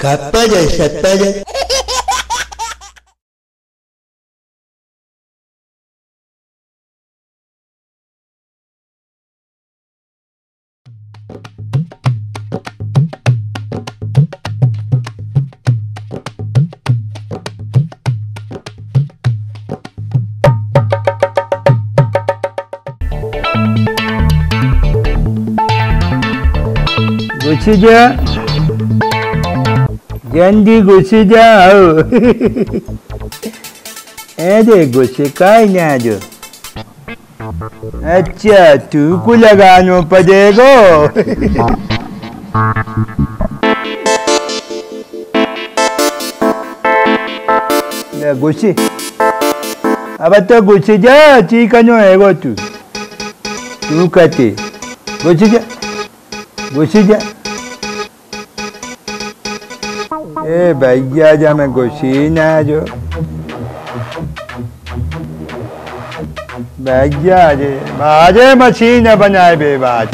Kappa jai satta jai. Gucci-nya janji gucci-nya deh gucci kayaknya aja aja tuh kulagano padego ya gucci apa tuh gucci-nya cikanyo ego tuh tukati gucci-nya भैया जा मैं गुस्सी ना जो भैया जे बाजे machine बनाए बेबाज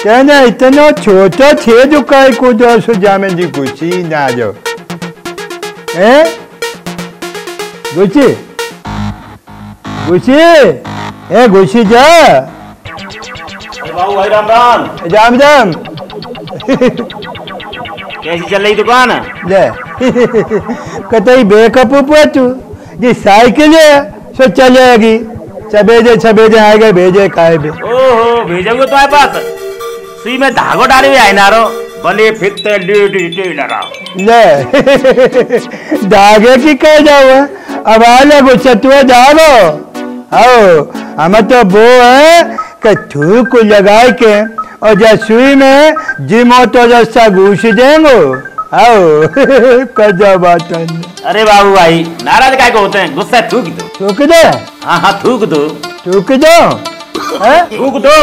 कहना इतना छोटा छे जो काय को जो सुजा में जी गुस्सी ना जो ए गुस्सी गुस्सी ए गुस्सी जा बाबू भाई राम राम जाम जाम कैसी चल रही दुकान ले कतई बेकअप तू जी साइकिल है सो चलेगी सबेजे सबेजे आएगा भेजे काहे बे ओहो भेजोगे तो आए पास सी में धागो डाले हुए आइनारो भले फिरते ड्यूटी ड्यूटी लगा ले धागे की कह जाओ अब आले गुस्सा तू जाओ आओ हम तो वो है कि तू को लगा के और जसुई में जिमो तो जैसा घूस देंगो आओ कजा बात अरे बाबू भाई नाराज काय को होते हैं गुस्सा थूक दो हाँ हाँ थूक दो हैं थूक दो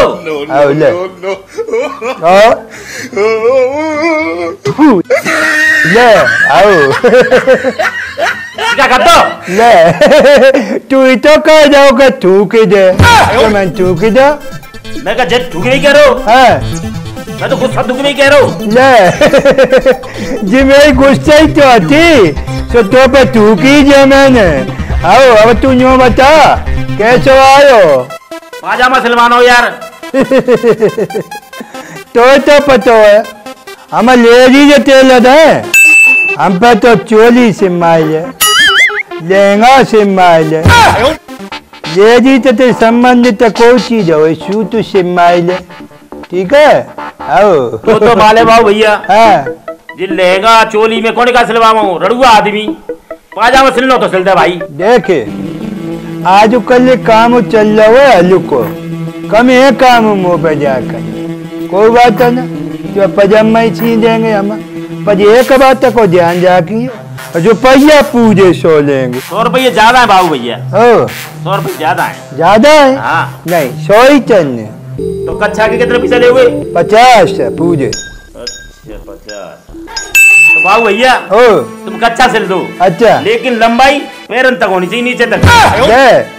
आओ ले ले आओ क्या करता ले तू इतो कह जाओ कि थूक दे तो मैं थूक दो मैं कहा जब थूक नहीं कह रहा हूँ मैं तो गुस्सा थूक नहीं कह रहा हूँ ले जी मेरी गुस्सा ही तो थी तो तो पे थूक ही जो मैंने आओ अब तू यूँ बता कैसे आयो पाजामा सिलवाना हो यार तो पता है हम लेडी जो टेलर है हम पे तो चोली सिमाइले लहंगा सिमाइले लेडी तो तेरे संबंधित कोई चीज हो सूट सिमाइले ठीक है आओ तो माले भाव भैया हाँ जी लहंगा चोली में कौन का सिलवाऊं रड़ुआ आदमी पाजामा सिलना तो सिलता भाई देखे आज कल काम चल रहा है अलू को कम है काम मुँह पे जाकर कोई बात ना जो पजामा ही छीन देंगे हम पर एक बात को ध्यान जाकी जो पैया पूजे सो लेंगे 100 रुपये ज्यादा है बाबू भैया 100 रुपये ज्यादा है हाँ। नहीं 100 ही चलने तो कच्छा के कितने पैसे ले हुए 50 पूजे अच्छा 50 तो बाबू भैया तुम कच्छा सिल दो अच्छा लेकिन लंबाई पैरन तक होनी चाहिए नीचे तक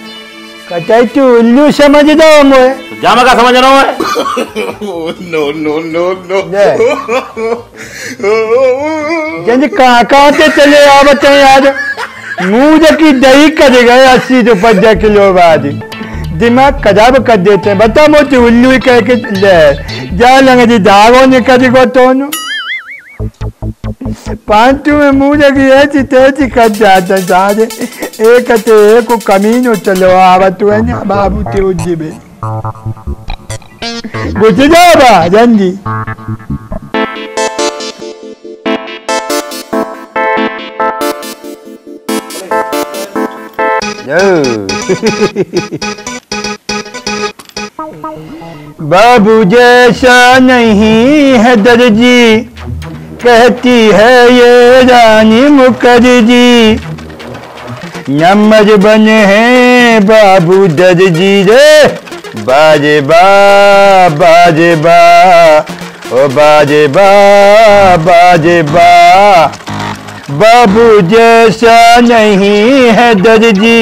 कचाई तू उल्लू समझ दो मुझे जामा का समझ रहा हूँ नो नो नो नो जंजी कहाँ से चले आ बताए आज मुझे की दही कर गए 80 रुपये किलो बाद दिमाग कजाब कर देते हैं बता मुझे उल्लू ही कह के ले जा लगे जी धागो निकल गो तो पांचू में मुझे की ऐसी तेजी कर जाता सारे एक ते एक कमीनो चलो आवत है ना बाबू ते उजी बे गुज जा बा जंदी यो बाबू जैसा नहीं है दर्जी कहती है ये रानी मुखर्जी नमज बने हैं बाबू दर्जी रे बाजे बा बाजे बा बाबू जैसा नहीं है दर्जी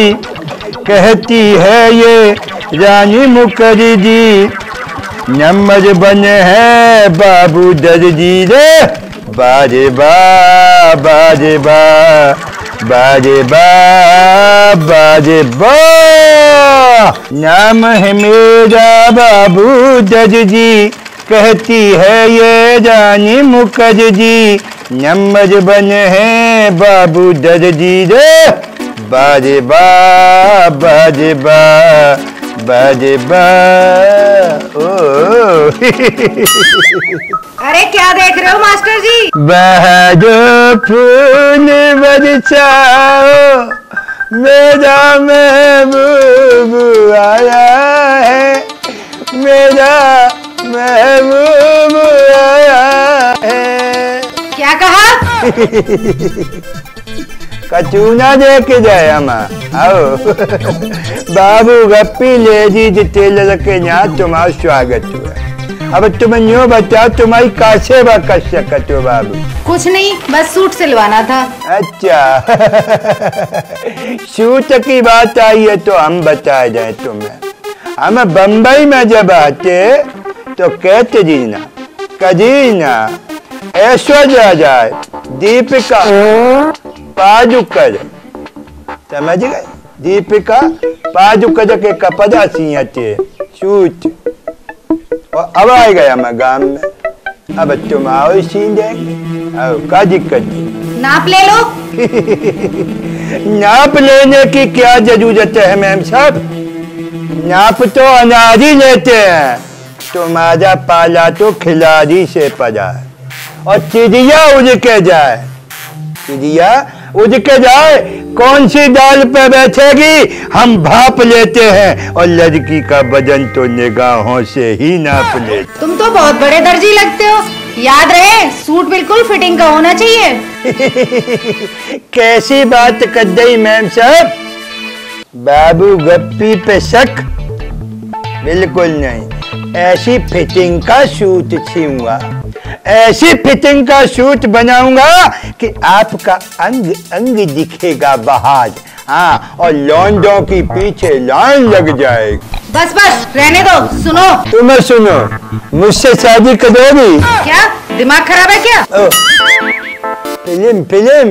कहती है ये रानी मुखर्जी नमज बने हैं बाबू दर्जी रे bajiba bajiba bajiba bajiba नाम है मेरा बाबू जज जी कहती है ये जानी मुकज जी नमज बन है बाबू जज जी रे बाजिबा बाजिबा बाजिबा ओ अरे क्या देख रहे हो मास्टर जी बहजो फूल बरसाओ मेरा महबूबू आया है मेरा महबूबू आया है क्या कहा कचूना देके जाए अमा आओ बाबू गप्पी ले जी जिते लगे यहाँ तुम्हारा स्वागत हुआ अब तुम यो बताओ तुम्हारी कासे बा कस सकत हो बाबू कुछ नहीं बस सूट सिलवाना था अच्छा सूट की बात आई है तो हम बता जाए तुम्हें हम बम्बई में जब आते तो कहते जीना कजीना ऐश्वर्या जाए दीपिका पादुकोण समझ गए दीपिका पादुकोण के कपड़ा सिया थे सूट और अब आ गया मैं गांव में अब तुम आओ सीन देख का दिक्कत नाप ले लो नाप लेने की क्या जरूरत है मैम साहब नाप तो अनाज ही लेते हैं तुम्हारा पाला तो खिलाड़ी से पड़ा और चिड़िया उड़ के जाए चिड़िया उड़ के जाए कौन सी दाल पे बैठेगी हम भाप लेते हैं और लड़की का वजन तो निगाहों से ही नाप लेते तुम तो बहुत बड़े दर्जी लगते हो याद रहे सूट बिल्कुल फिटिंग का होना चाहिए कैसी बात कर दी मैम साहब बाबू गप्पी पे शक बिल्कुल नहीं ऐसी फिटिंग का सूट छीऊंगा ऐसी फिटिंग का सूट बनाऊंगा कि आपका अंग अंग दिखेगा बहार हाँ और लॉन्डो की पीछे लाइन लग जाएगी बस बस रहने दो सुनो तुम्हें सुनो मुझसे शादी करोगी क्या दिमाग खराब है क्या फिल्म फिल्म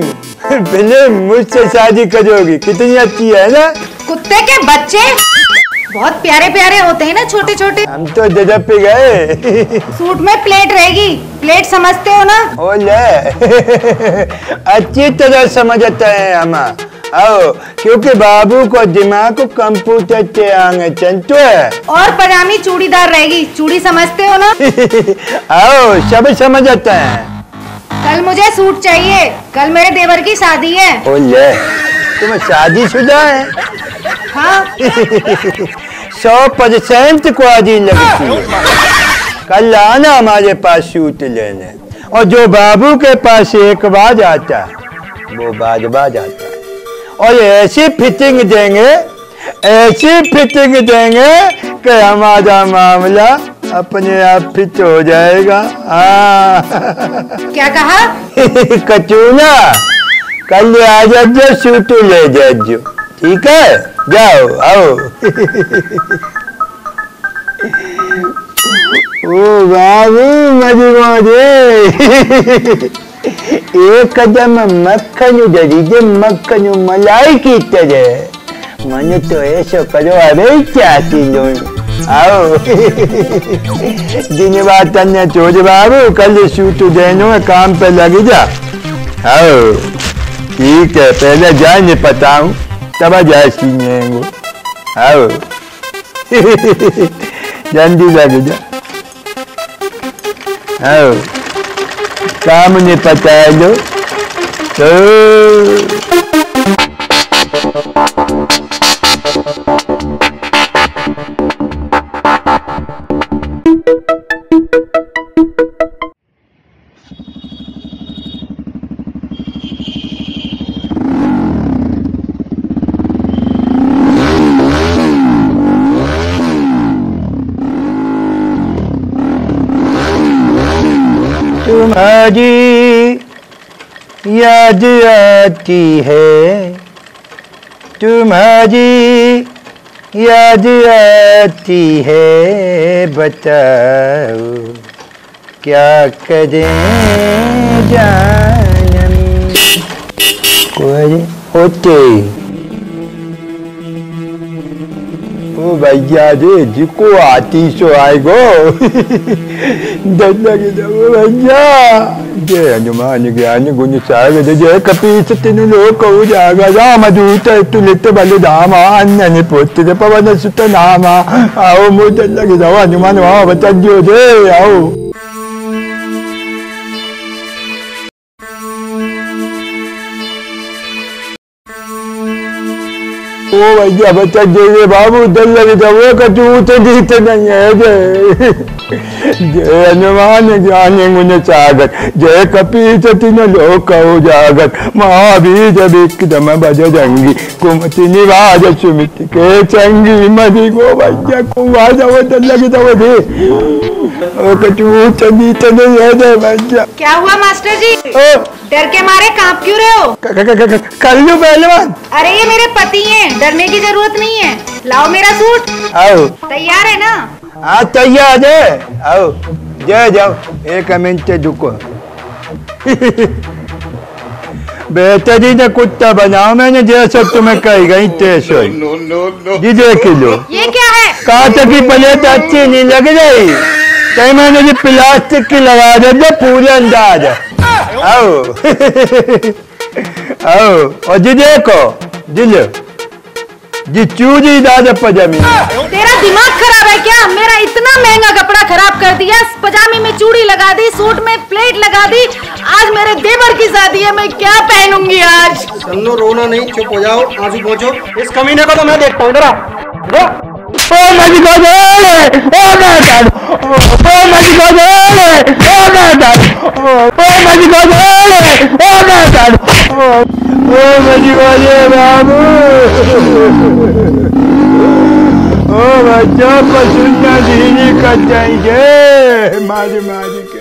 फिल्म मुझसे शादी करोगी कितनी अच्छी है ना कुत्ते के बच्चे बहुत प्यारे प्यारे होते हैं ना छोटे छोटे हम तो जजब पे गए सूट में प्लेट रहेगी प्लेट समझते हो ना ओले अच्छी तरह समझते हैं हम आओ क्योंकि बाबू को दिमाग को कंप्यूटर के आगे चंटू है और पजामी चूड़ीदार रहेगी चूड़ी समझते हो ना आओ सब समझ आता है कल मुझे सूट चाहिए कल मेरे देवर की शादी है ओ ये तुम्हें शादी शुदा है हाँ 100% क्वाजी लगती है कल आना हमारे पास सूट लेने और जो बाबू के पास एक बाज आता है वो बाज आता है और ऐसी फिटिंग देंगे कि हमारा मामला अपने आप फिट हो जाएगा क्या कहा कचूना कल आ जाओ सूट ले जाओ ठीक है जाओ आओ ओ बाबू मजी मजे एक कदम मक्खन जरीजे मक्खन मलाई की तरह मन तो ऐसा करो अरे क्या चीजों आओ दिन बात अन्य चोज बाबू कल सूट देनो काम पे लग जा आओ ठीक है पहले जाए नहीं पता हूँ तब जाए सीने आओ जल्दी लग जा आओ काम नहीं पता है जो तुम्हारी याद आती है तुम्हारी याद आती है बताओ क्या कदे जानम कोई होते ओ भैया जी जिको आती सो आएगो दंडा के जाओ भैया जे अनुमान ज्ञान गुण सागर जे कपीस तीन लोक हो जागा जा मजूत तू लेते बल धाम अन्य ने पोते दे पवन सुत नाम आओ मो दंडा के जाओ अनुमान वाह बता दियो जे आओ ओ भैया बच्चा जे बाबू दल लगे जाओ कचू तो जीते नहीं है जय हनुमान ज्ञान गुण सागर जय कपीस तीन लोक उजागर महावीर विक्रम बजरंगी कुमति निवाज सुमित के चंगी मधि गो भैया कुआ जाओ दल लगे जाओ दे ओ कचू तो जीते नहीं है जय भैया। क्या हुआ मास्टर जी, डर के मारे कांप क्यों रहे हो? कल्लू पहलवान। अरे ये मेरे पति हैं, डरने की जरूरत नहीं है। लाओ मेरा सूट। आओ। तैयार है ना? हाँ तैयार है। आओ जाओ जाओ, एक मिनट रुको। बेहतरीन कुत्ता बनाओ मैंने, जैसा तुम्हें कही गई तैसा जी। देख लो ये क्या है, कांच की प्लेट अच्छी नहीं लग रही, कहीं मैंने जी प्लास्टिक की लगा दे पूरे अंदाज। आओ आओ और जी देखो दिलो जी चूजी दादा पजामी। तेरा दिमाग खराब है क्या? मेरा इतना महंगा कपड़ा खराब कर दिया, पजामी में चूड़ी लगा दी, सूट में प्लेट लगा दी। आज मेरे देवर की शादी है, मैं क्या पहनूंगी आज? चलो रोना नहीं, चुप हो जाओ, आंसू पोंछो। इस कमीने को तो मैं देखता हूँ। मारी मारी के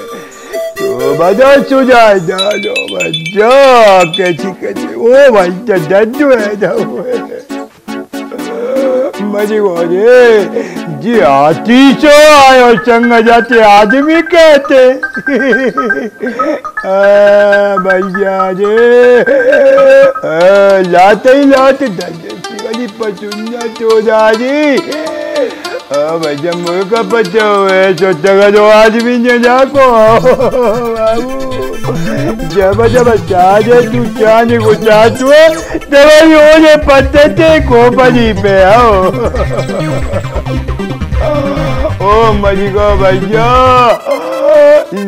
तो बजा चुजा जाओ बजा कैसी कैसी ओ बच्चा जज्जू है जाओ मजी बोले जी आती चो आयो संग जाते आदमी कहते भैया जे लाते ही लाते वाली पचुन्ना चोजा जी भैया मुर्गा बचो है सोचा जो आदमी ने जाको जब जब चाहे तू चाहे को चाचू दवाई हो जाए पत्ते को बजी पे आओ। ओ मजिगो भैया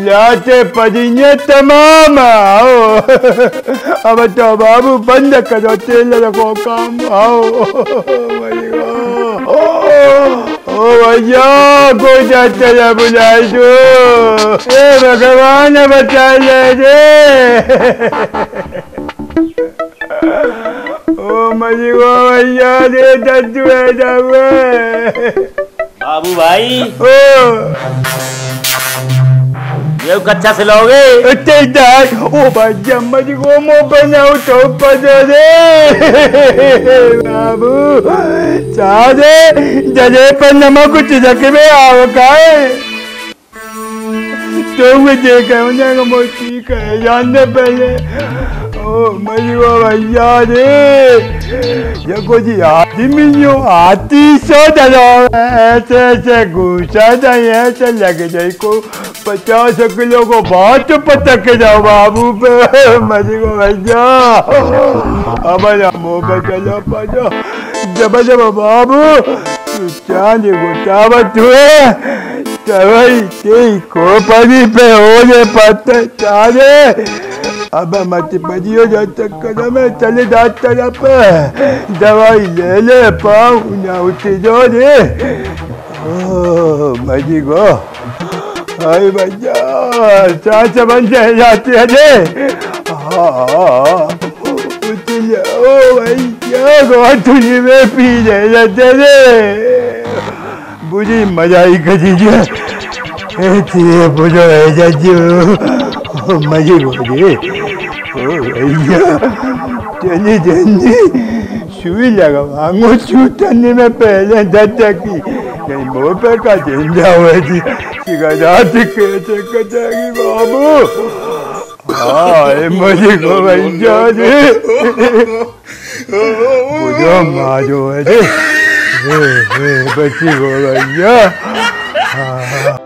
लाते पदिये तमाम आओ। अब तो बाबू बंद करो तेल रखो काम आओ। ओ भैया को जाते बुलाए जो हे भगवान बचा ले जे। ओ मजिगो भैया दे दज्जू है जावे बाबू भाई। ये कच्चा सिलाओगे? ओ भैया मजी को मो बनाओ तो पदे बाबू चाहे जले पर नमक चिजक में आओ काए तो मुझे कहना मोती कहे जानने पहले। ओ मजी को भैया रे देखो जी आदमी जो आती सो डलो ऐसे ऐसे घुसा जाए ऐसे लग जाए को 50 किलो को बहुत पटक के जाओ बाबू पे मजे को भैया। अब मुँह चलो पाजो जब जब बाबू चांद गुटावत हुए तभी कई को परी पे हो जाए पत्ते चारे। अब मत बजियो जा चक्कर में चले जा तरफ दवाई ले ले पाऊ ना उठी जो दे। ओ मजी गो हाय भैया चाच बन जाते हैं जे। हाँ उठी जाओ भैया गो तुझे में पी जाते रे बुझी मजा ही कजी जे ऐसे बुझो है जज्जू मजे बोले। ओ भैया चली जल्दी सुई लगाओ आंगो छूटने में पहले दत्ता की jadi bapak kajian jauh aja. Jika jadi kecil babu. Ah, emosi kau jadi. Bukan maju aja. Hei, bocil kau aja.